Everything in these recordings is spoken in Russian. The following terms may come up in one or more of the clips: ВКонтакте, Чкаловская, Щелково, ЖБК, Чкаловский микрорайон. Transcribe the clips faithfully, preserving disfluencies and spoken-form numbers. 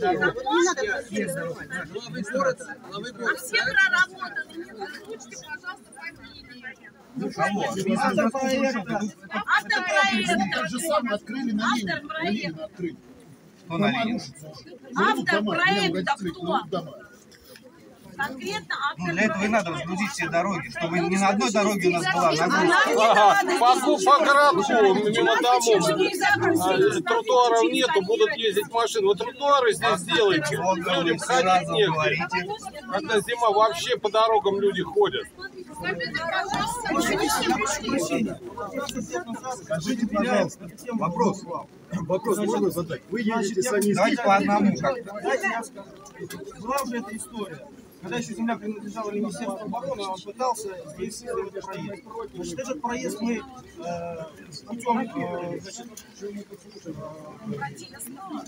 А все проработаны. Озвучьте, пожалуйста, фамилии. Автор проекта. Автор проекта. Автор проекта. Автор проекта кто? Конкретно автор. Ну, для этого и надо разгрузить все дороги, чтобы не на одной дороге у нас была нагрузка. По, по городку, мимо домов, тротуаров нету, будут ездить машины. Вот тротуары здесь сделайте, людям ходить негде. Когда зима, вообще по дорогам люди ходят. Скажите, пожалуйста, вопрос. Вопрос можно задать? Вы едете сами. Давайте по одному как-то. Была уже эта история. Когда еще земля принадлежала Министерству обороны, он пытался здесь сделать проезд. Значит, этот проезд мы э, путем э, значит, э,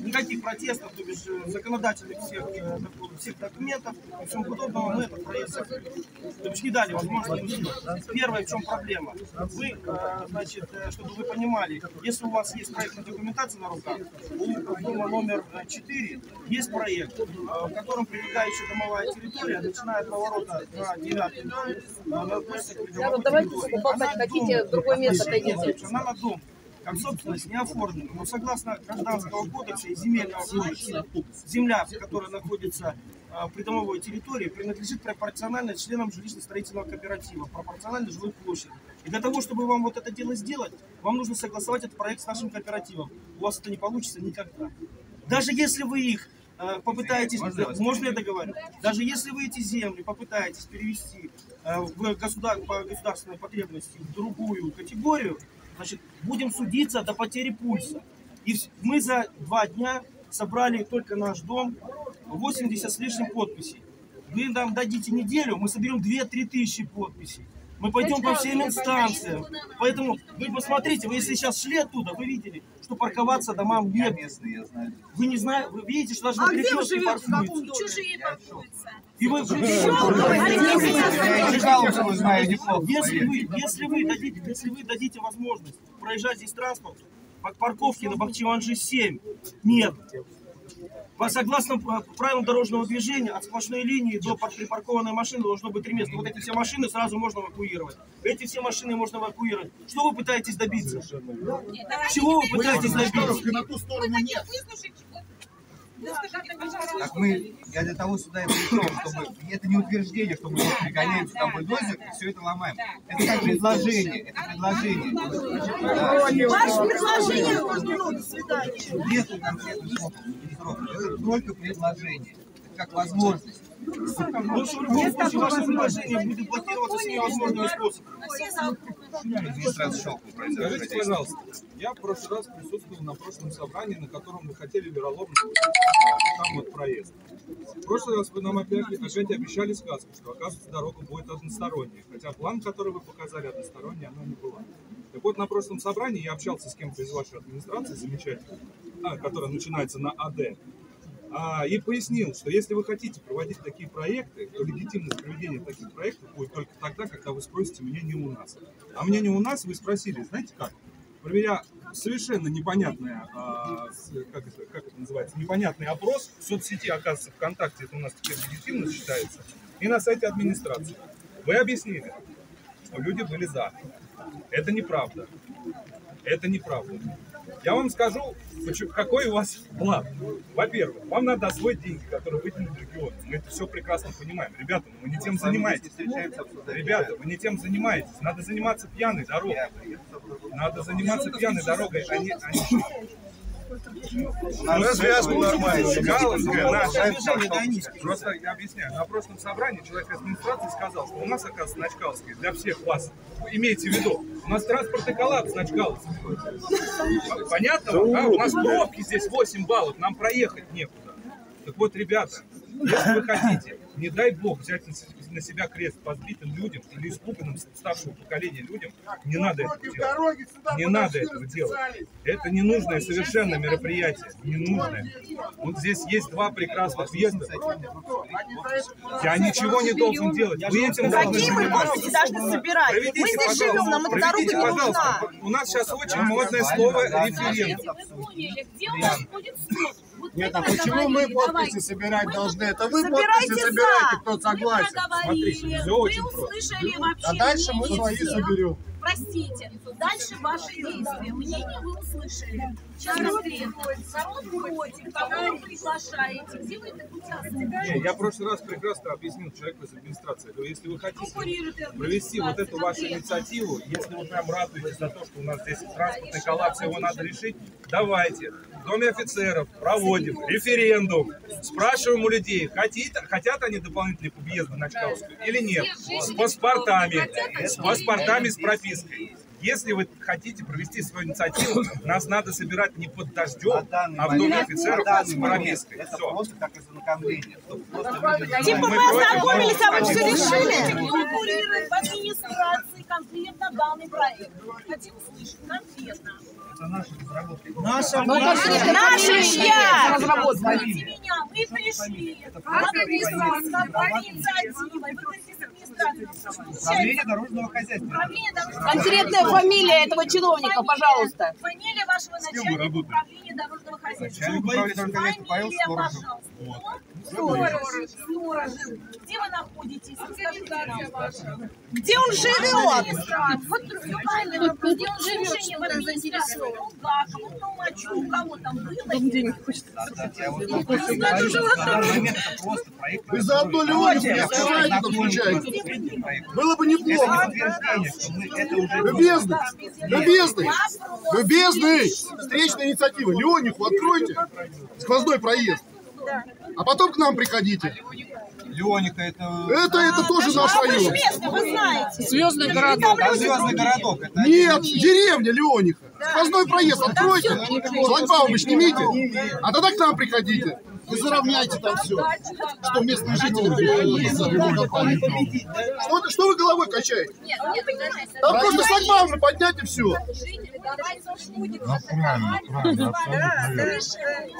никаких протестов, то бишь законодательных всех, э, всех документов и всего подобного, мы этот проезд закрыли. То бишь не дали возможности. Первое, в чем проблема. Вы, э, значит, э, чтобы вы понимали, если у вас есть проектная документация на руках, у дома номер четыре есть проект, э, в котором прилегающая домовая территория, начиная от поворота на девятый, на наркотик. Давайте поболтать хотите, в другое место отойдите. Она на дом, как собственность, не оформлена. Но согласно Гражданского кодекса и Земельного кодекса, земля, которая находится в придомовой территории, принадлежит пропорционально членам жилищно-строительного кооператива, пропорционально жилой площади. И для того, чтобы вам вот это дело сделать, вам нужно согласовать этот проект с нашим кооперативом. У вас это не получится никогда. Даже если вы их попытаетесь, можно, можно я договорю? Даже если вы эти земли попытаетесь перевести в государ, по государственной потребности в другую категорию, значит, будем судиться до потери пульса. И мы за два дня собрали только наш дом восемьдесят с лишним подписей. Вы нам дадите неделю, мы соберем две-три тысячи подписей. Мы пойдем по всем инстанциям. Поэтому вы посмотрите, вы если сейчас шли оттуда, вы видели, что парковаться домам нет. Вы не знаете, вы видите, что даже на перекрестке паркуются. Чужие паркуются. И вы если вы, если вы дадите, если вы дадите возможность проезжать здесь транспорт, парковки на Бахчеванже семь нет. По согласно правилам дорожного движения, от сплошной линии до припаркованной машины должно быть три места. Вот эти все машины сразу можно эвакуировать. Эти все машины можно эвакуировать. Что вы пытаетесь добиться? Чего вы пытаетесь добиться? На ту сторону нет. Так мы, я для того сюда и пришел, чтобы это не утверждение, что мы пригоняем сюда бульдозер и все это ломаем. Это как предложение, это предложение. Ваше предложение, до свидания. Нет конкретных сроков, только предложение, как возможность. Нет, так ваше предложение будет блокироваться с невозможными способами. Скажите, пожалуйста, я в прошлый раз присутствовал на прошлом собрании, на котором мы хотели вероломно там вот проезд. В прошлый раз вы нам опять, опять обещали сказку, что, оказывается, дорога будет односторонняя. Хотя план, который вы показали, односторонняя, она не была. Так вот, на прошлом собрании я общался с кем-то из вашей администрации, замечательно, которая начинается на АД. И пояснил, что если вы хотите проводить такие проекты, то легитимность проведения таких проектов будет только тогда, когда вы спросите мнение у нас. А мнение у нас вы спросили, знаете как? Проведя совершенно непонятное, как это, как это называется, непонятный опрос в соцсети, оказывается, ВКонтакте, это у нас теперь легитимно считается, и на сайте администрации. Вы объяснили, что люди были за. Это неправда. Это неправда. Я вам скажу, какой у вас план. Во-первых, вам надо освоить деньги, которые выделены региону. Мы это все прекрасно понимаем. Ребята, вы не тем занимаетесь. Ребята, вы не тем занимаетесь. Надо заниматься пьяной дорогой. Надо заниматься пьяной дорогой, а не... На связку нормально. Чкаловская наша. Просто я объясняю. На прошлом собрании человек из администрации сказал, что у нас, оказывается, на Чкаловской для всех вас. Имейте в виду, у нас транспортный коллапс на Чкаловской. Понятно? Да? У нас пробки здесь восемь баллов, нам проехать некуда. Так вот, ребята, если вы хотите, не дай бог взять на себя крест подбитым людям или испуганным старшего поколения людям, не надо этого делать. Не надо этого делать. Это ненужное совершенно мероприятие. Ненужное. Вот здесь есть два прекрасных въезда. Я ничего не должен делать. Вы этим должны заниматься. Проведите, пожалуйста. Проведите, пожалуйста. У нас сейчас очень модное слово референдум. Нет, а почему мы подписи собирать должны? Это вы подписи собираете, кто согласен. Смотрите, все очень просто. А дальше мы свои соберем. Простите, дальше ваши действия. Мнение вы услышали. Сейчас требуется. Народ против. Кого вы приглашаете? Где вы это участвуете? Я в прошлый раз прекрасно объяснил человеку из администрации. Я говорю, если вы хотите провести вот эту вашу инициативу, если вы прям радуетесь за то, что у нас здесь транспортный коллапс, его надо решить, давайте. В Доме офицеров проводим референдум. Спрашиваем у людей, хотят, хотят они дополнительные подъезды на Чкаловскую или нет. С паспортами. С паспортами, с пропиской. Если вы хотите провести свою инициативу, нас надо собирать не под дождем, а в Доме офицеров с пропиской. Это просто как ознакомление. Типа мы ознакомились, а вы все решили? Конкурирует в администрации конкретно данный проект. Хотим услышать конкретно. Это наши разработки. Наша, наша разработка. Мы пришли. Управление дорожного хозяйства. Конкретная фамилия этого чиновника, пожалуйста. Фамилия вашего начальника управления дорожного хозяйства. Фамилия, пожалуйста. Сторож. Сторож. Где вы находитесь? Где он живет? Вот другой вопрос. Где он живет? У кого там было? Вы за одну львовь. Было бы неплохо. Любезный. Любезный. Любезный. Встречная инициатива. Леониху откройте. Сквозной проезд. А потом к нам приходите. Леоника, это... Это, это тоже наш район. Звездный городок. Звездный городок. Нет, деревня Леоника. Сквозной проезд откройте. Шлагбаум снимите. А тогда к нам приходите. Вы заравняйте там все, что местные жители. Что, что вы головой качаете? Там просто шлагбаум поднять и все.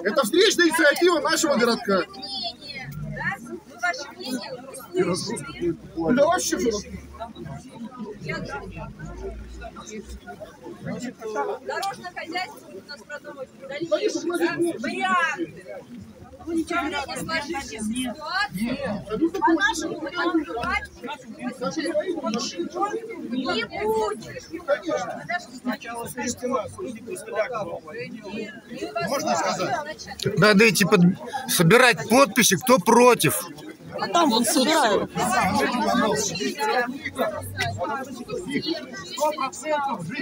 Это встречная инициатива нашего городка. Дорожное хозяйство у нас продумать варианты. Управление сложившейся ситуации по нашему варианту не будет. Можно сказать? Надо идти под... собирать подписи, кто против. А там вон собирают. сто процентов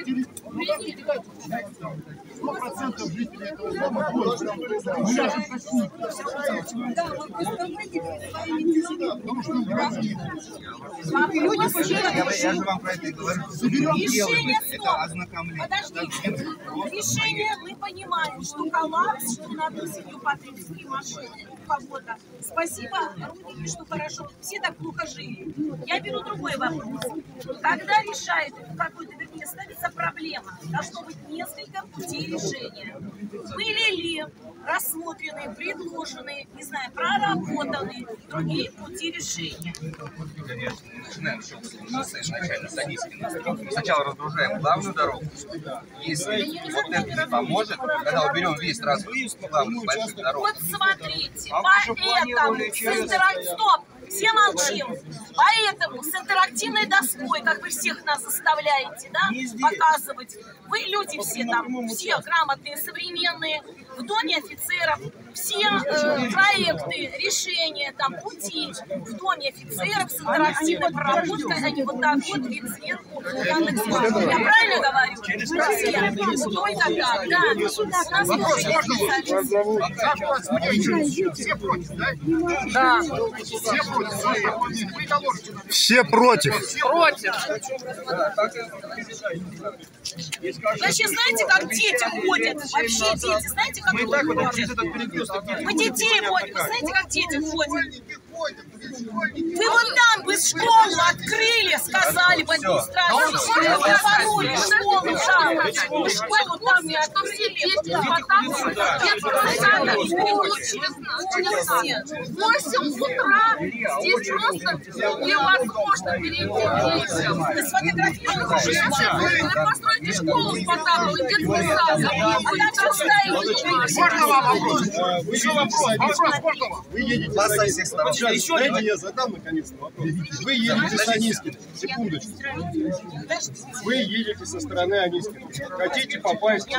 жителей... сто процентов жителей этого дома должны были заработать. Да, мы просто выделили своими людьми, потому что мы разные. Люди пожирают. Решение стоп. Подождите. Решение мы понимаем, что коллапс, что надо семью потребительские машины у кого-то. Спасибо, Рудики, что хорошо. Все так плохо жили. Я беру другой вопрос. Когда решает какой-то, вернее, ставится проблема, должно быть несколько путей решения. Были ли рассмотрены, предложены, не знаю, проработаны другие пути решения? Конечно, мы начинаем с шоссе, изначально с Анискина. Мы сначала разгружаем главную дорогу. Если вот это не поможет, когда уберем весь разгрузку главную большую дорогу. Вот смотрите, поэтому... Стоп! Все молчим. Поэтому с интерактивной доской, как вы всех нас заставляете, да, показывать. Вы люди все там, все грамотные, современные, в Доме офицеров, все э, проекты, решения, там, пути в Доме офицеров с интерактивной проработкой, они вот так вот вид сверху. Я правильно говорю? Все. Только так, да. Вопрос можно? Все против, да? Да. Все против. Все против. Против. Вообще, знаете, как дети ходят? Вообще дети, знаете, как дети ходят? Мы детей водим, вы знаете, как дети ходят? Вы вот там бы школу открыли, сказали, в администрацию, в школу там не отпустили. восемь утра здесь просто невозможно перейти. Вы построите школу с Потапова, детский сад, можно вам вопрос? Еще вопрос. Вопрос, вы едете со Анискиным. Секундочку. Вы едете со стороны Анискина. Хотите попасть к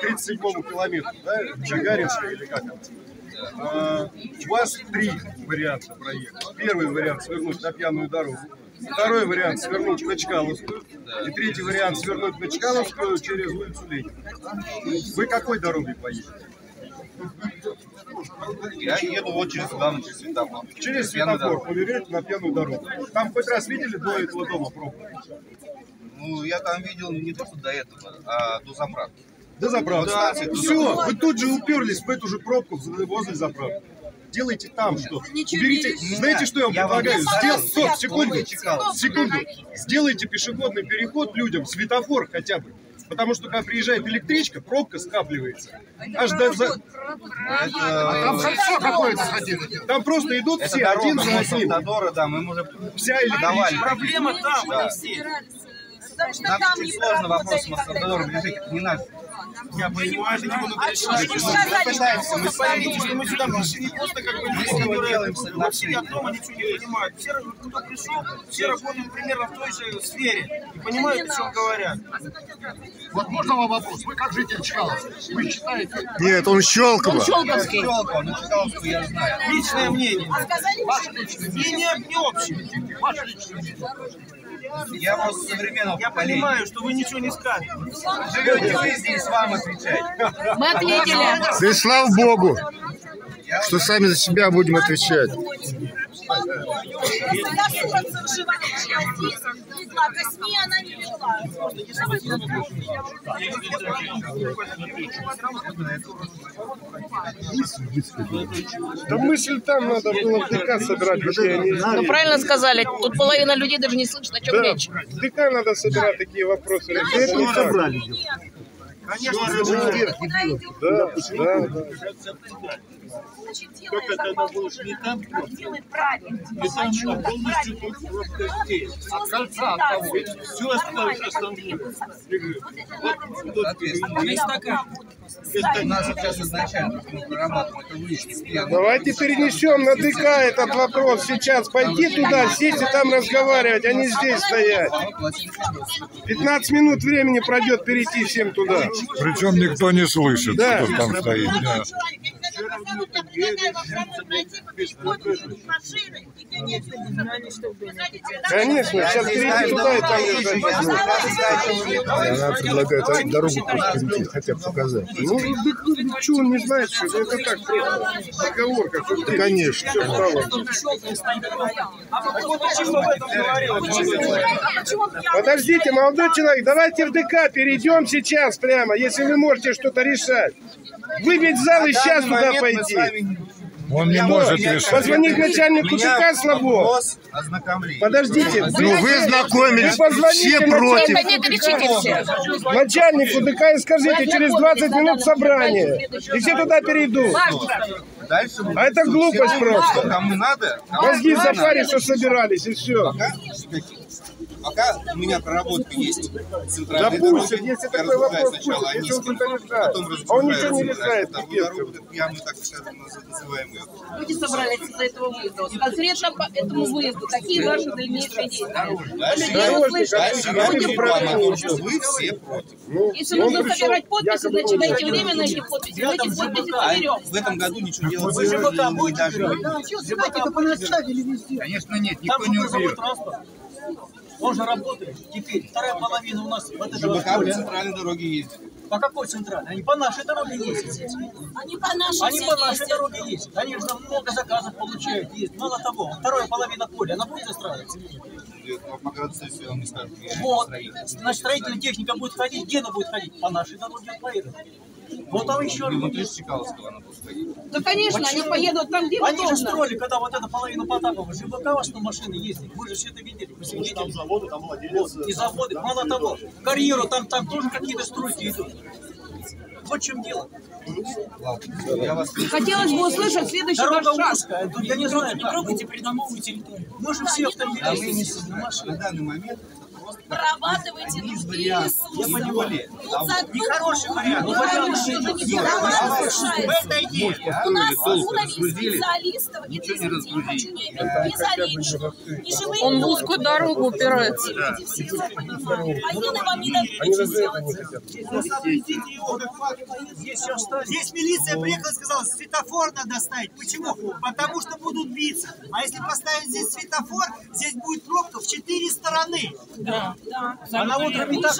тридцать седьмому километру, да? Чагаринского или как там? А, у вас три варианта проехать. Первый вариант — свернуть на пьяную дорогу. Второй вариант — свернуть на Чкаловскую. И третий вариант — свернуть на Чкаловскую через улицу Ленина. Вы какой дорогой поедете? Я еду вот через данный светофор. Через светофор поверяйте на пьяную дорогу. Там хоть раз видели до этого дома пробку? Ну, я там видел не то, что до этого, а до заправки. До заправки. Да, все, вы тут же уперлись в эту же пробку возле заправки. Делайте там что-то. Берите, знаете, что я вам я предлагаю? Сдел... Стоп, секунду, секунду. Сделайте пешеходный переход людям, светофор хотя бы. Потому что, когда приезжает электричка, пробка скапливается. Аж до... за... а там все какое-то ходило. Там просто идут все один за одним. Вся электричка. Проблема там, да. Потому что нам там не сложно вопрос с Мастодором решить, это не надо. Я понимаю, что не буду решить. Мы пытаемся, мы понимаем, что мы сюда пришли просто как бы не делаемся. Вообще от дома ничего не понимают. Все, кто пришел, все работают примерно в той же сфере и понимают, о чем говорят. Вот можно вам вопрос? Вы как житель Чкаловска? Вы считаете? Нет, он Щелково. Он Щелковский. Щелково, но Чкаловскую я знаю. Личное мнение. Ваше личное мнение, не общее. Ваше личное мнение. Я просто современного поколения. Я понимаю, что вы ничего не скажете. Живете вы здесь, вам отвечать. Мы ответили. Да и слава Богу, что сами за себя будем отвечать. Да мысль там надо было в ДК собирать. Ну правильно сказали, тут половина людей даже не слышит, о чем речь. В ДК надо собирать такие вопросы. Это не собрали. Конечно, только тогда будешь не там, не там, что полностью тут просто здесь. От кольца, от того. Все осталось основное. Вот тут есть такая. У нас сейчас изначально прорабатываем. Это лишнее. Давайте перенесем на ДК этот вопрос сейчас. Пойти туда, сесть и там разговаривать, а не здесь стоять. пятнадцать минут времени пройдет перейти всем туда. Причем никто не слышит, да, кто там стоит. Да. Конечно, сейчас перейти туда и там. Она предлагает дорогу перейти, хотя бы показать. Ну, ничего он не знает, что это так, поговорка. Да, конечно. Подождите, молодой человек, давайте в ДК перейдем сейчас прямо, если вы можете что-то решать. Выбить зал и сейчас туда пойти. Он не может решить. Позвони к начальнику ДК Слабо. Подождите. Ну вы знакомились, все против. Начальнику ДК и скажите, через двадцать минут собрание. И все туда перейдут. А это глупость просто. Мозги запаришь, что собирались, и все. Пока у меня проработка есть. Допустим, если такой вопрос, если он что-то решает, а он ничего не решает. Мы так называем ее. Люди собрались из-за этого выезда. Конкретно по этому выезду. Какие ваши дальнейшие действия? Люди услышат. Вы все против. Если нужно собирать подписи, значит, дайте время на эти подписи. Мы эти подписи соберем. В этом году ничего делать не будем. Конечно, нет. Никто не убьет. Он же работает. Теперь вторая половина у нас в этой дороге. ЖБК по центральной дороге ездит. По какой центральной? Они по нашей дороге ездят. Они по нашей, Они по нашей дороге ездят. Они же там много заказов получают. Ездят. Мало того, вторая половина поля, она будет застраиваться. Вот. Значит, строительная техника будет ходить. Гена будет ходить по нашей дороге. Ну там еще и внутри Чкаловского она будет стоять. Да конечно, почему? Они поедут там, где они удобно. Же строили, когда вот эта половина Потапова, Жибакова, что машины ездили. Вы же все это видели, вы все видели. Там заводы, там владелец. Вот, и заводы, там мало того, карьеру, там, там тоже какие-то струйки идут. Вот в чем дело. Хотелось бы услышать следующий ваш шаг. Я не знаю, не трогайте придомовую территорию. Мы же все автомобилисты. На данный момент... Прорабатывайте другие ресурсы. Нехороший вариант. У нас уровень специалистов и не он в узкую дорогу упирается. Они разве это не хотят? Здесь милиция приехала и сказала, светофор надо ставить. Почему? Потому что будут биться. А если поставить здесь светофор, здесь будет пробка в четыре стороны. Да, да. Она вот пробка.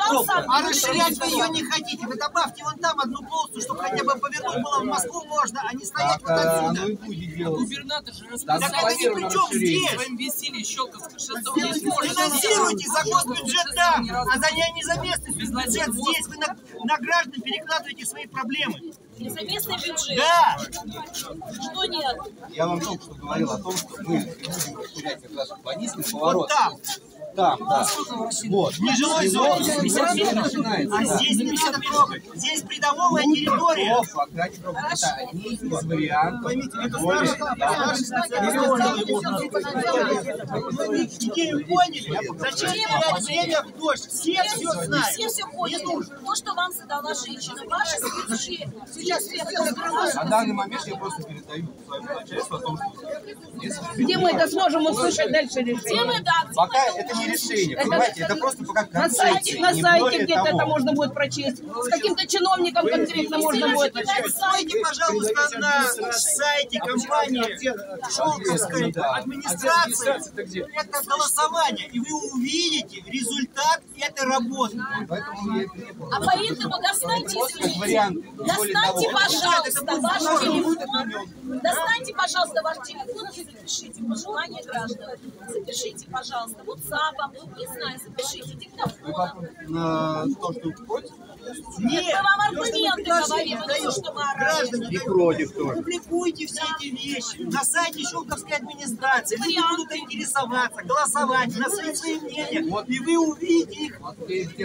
А расширять вы ее не хотите. Вы добавьте вон там одну полосу, чтобы хотя бы повернуть было в Москву можно, а не стоять вот отсюда. Губернатор же рассказал. Так это ни при чем здесь. Вы инвестили Щелковское шоссе. Финансируйте за госбюджет там, а за ней не за местный бюджет здесь. Вы на граждан перекладываете свои проблемы. Незаместный бюджет. Да! Что нет? Я вам только что говорил о том, что мы будем расширять этот наш урбанистный поворот. Там, да. Вот. Нежилой зоны. А здесь не надо трогать. Здесь придомовая территория. Это одни из вариантов. Поймите, это старший. Идею поняли? Зачем терять время в дождь? Все все знают. Все все поняли. То, что вам задала женщина. Ваши следующие. Сейчас все закрывают. На данный момент я просто передаю своему начальству о том, что... Где мы это сможем услышать дальше решение? Пока это не решение, это, понимаете, это, это просто пока концепция. На сайте, сайте где-то это можно будет прочесть, с каким-то чиновником конкретно можно будет. Сайте, пожалуйста, на, на сайте компании Щелковской администрации это голосование, и вы увидите результат этой работы. А поэтому достаньте, извините, достаньте, пожалуйста, ваш телефон, достаньте, пожалуйста, ваш телефон и запишите пожелания граждан. Запишите, пожалуйста, вот сам. Не знаю, запишите диктофоном. На то, что вы против? Нет, мы вам аргументы говорим, потому что мы граждане не против тоже. Публикуйте все эти вещи на сайте Щелковской администрации. Люди будут интересоваться, голосовать, на свои мнения. И вы увидите их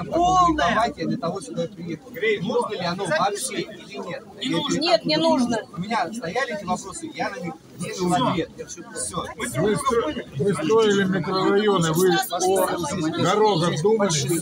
полное. Для того, чтобы я приехал. Нужно ли оно вообще или нет? Нет, не нужно. У меня стояли эти вопросы, я на них вижу ответ. Вы строили микрорайоны, вы о дорогах думали?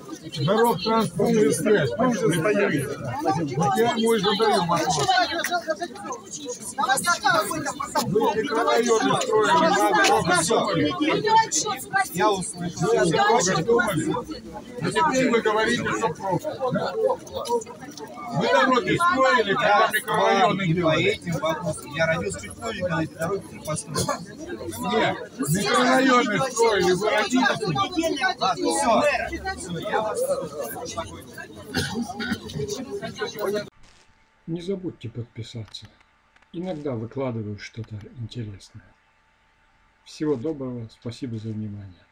дорог, транспорт и связь. Я ему и задаю вопрос. Вы микрорайоны строили, на дорогах. Я услышал. Вы думали? А теперь вы говорите, что просто. Вы дороги строили, когда микрорайоны делали. Я родился чуть позже, когда эти дороги построили. Нет, микрорайоны строили, вы родились. Не забудьте подписаться. Иногда выкладываю что-то интересное. Всего доброго, спасибо за внимание.